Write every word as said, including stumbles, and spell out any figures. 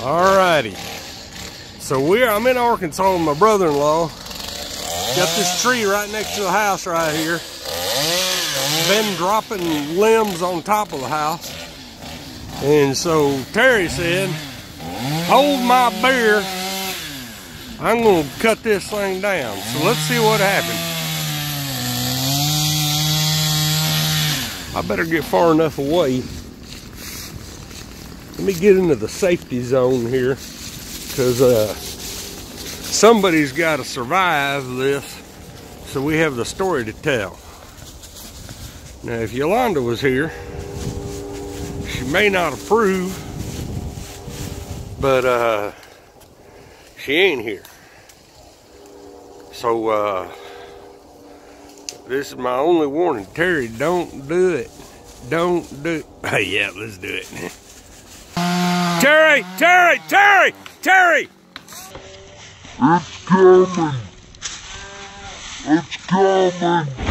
Alrighty. So we're I'm in Arkansas with my brother-in-law. Got this tree right next to the house right here. Been dropping limbs on top of the house. And so Terry said, hold my beer. I'm gonna cut this thing down. So let's see what happens. I better get far enough away. Let me get into the safety zone here, because uh, somebody's got to survive this, so we have the story to tell. Now, if Yolonda was here, she may not approve, but uh, she ain't here. So uh, this is my only warning. Terry, don't do it. Don't do it. Yeah, let's do it. Terry! Terry! Terry! Terry! It's coming! It's coming!